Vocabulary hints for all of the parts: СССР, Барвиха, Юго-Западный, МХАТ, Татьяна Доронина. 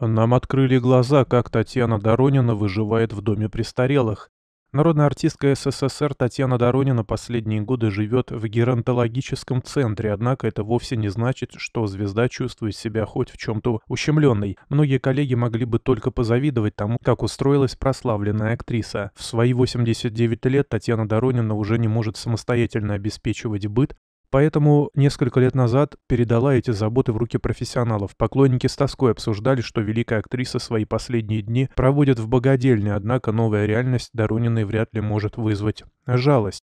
Нам открыли глаза, как Татьяна Доронина выживает в доме престарелых. Народная артистка СССР Татьяна Доронина последние годы живет в геронтологическом центре, однако это вовсе не значит, что звезда чувствует себя хоть в чем-то ущемленной. Многие коллеги могли бы только позавидовать тому, как устроилась прославленная актриса. В свои 89 лет Татьяна Доронина уже не может самостоятельно обеспечивать быт, поэтому несколько лет назад передала эти заботы в руки профессионалов. Поклонники с тоской обсуждали, что великая актриса свои последние дни проводит в богадельне, однако новая реальность Дорониной вряд ли может вызвать жалость.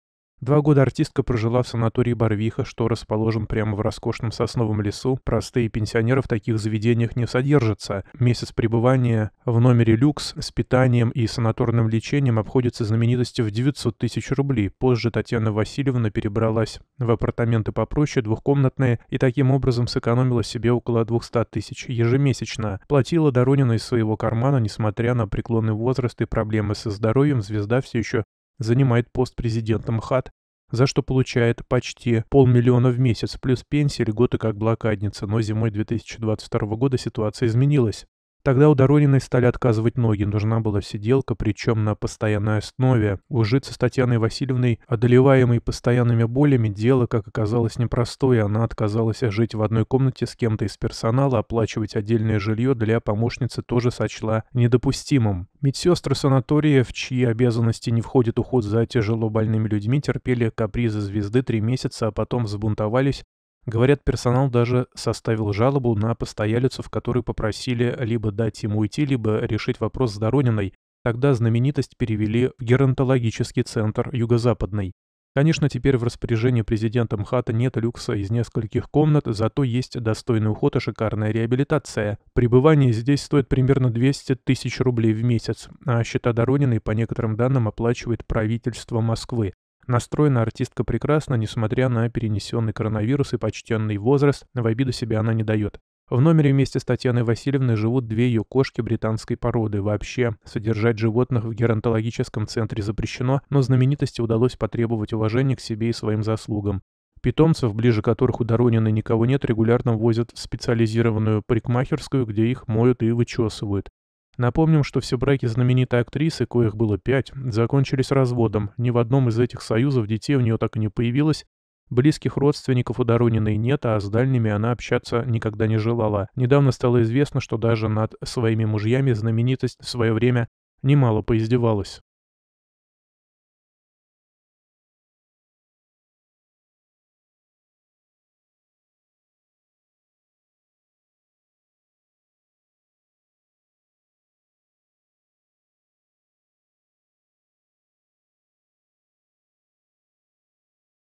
2 года артистка прожила в санатории Барвиха, что расположен прямо в роскошном сосновом лесу. Простые пенсионеры в таких заведениях не содержатся. Месяц пребывания в номере люкс с питанием и санаторным лечением обходится знаменитости в 900 000 рублей. Позже Татьяна Васильевна перебралась в апартаменты попроще, двухкомнатные, и таким образом сэкономила себе около 200 000 ежемесячно. Платила Доронина из своего кармана, несмотря на преклонный возраст и проблемы со здоровьем, звезда все еще занимает пост президента МХАТ, за что получает почти 500 000 в месяц, плюс пенсия, льготы как блокадница. Но зимой 2022 года ситуация изменилась. Тогда у Дорониной стали отказывать ноги, нужна была сиделка, причем на постоянной основе. Ужиться с Татьяной Васильевной, одолеваемой постоянными болями, дело, как оказалось, непростое. Она отказалась жить в одной комнате с кем-то из персонала, оплачивать отдельное жилье для помощницы тоже сочла недопустимым. Медсестры санатория, в чьи обязанности не входит уход за тяжело больными людьми, терпели капризы звезды 3 месяца, а потом взбунтовались. Говорят, персонал даже составил жалобу на постоялицу, в которой попросили либо дать ему уйти, либо решить вопрос с Дорониной. Тогда знаменитость перевели в геронтологический центр «Юго-Западный». Конечно, теперь в распоряжении президента МХАТа нет люкса из нескольких комнат, зато есть достойный уход и шикарная реабилитация. Пребывание здесь стоит примерно 200 000 рублей в месяц, а счета Дорониной, по некоторым данным, оплачивает правительство Москвы. Настроена артистка прекрасно, несмотря на перенесенный коронавирус и почтенный возраст, в обиду себя она не дает. В номере вместе с Татьяной Васильевной живут 2 ее кошки британской породы. Вообще, содержать животных в геронтологическом центре запрещено, но знаменитости удалось потребовать уважения к себе и своим заслугам. Питомцев, ближе которых у Дорониной никого нет, регулярно возят в специализированную парикмахерскую, где их моют и вычесывают. Напомним, что все браки знаменитой актрисы, коих было 5, закончились разводом. Ни в одном из этих союзов детей у нее так и не появилось. Близких родственников у Дорониной нет, а с дальними она общаться никогда не желала. Недавно стало известно, что даже над своими мужьями знаменитость в свое время немало поиздевалась.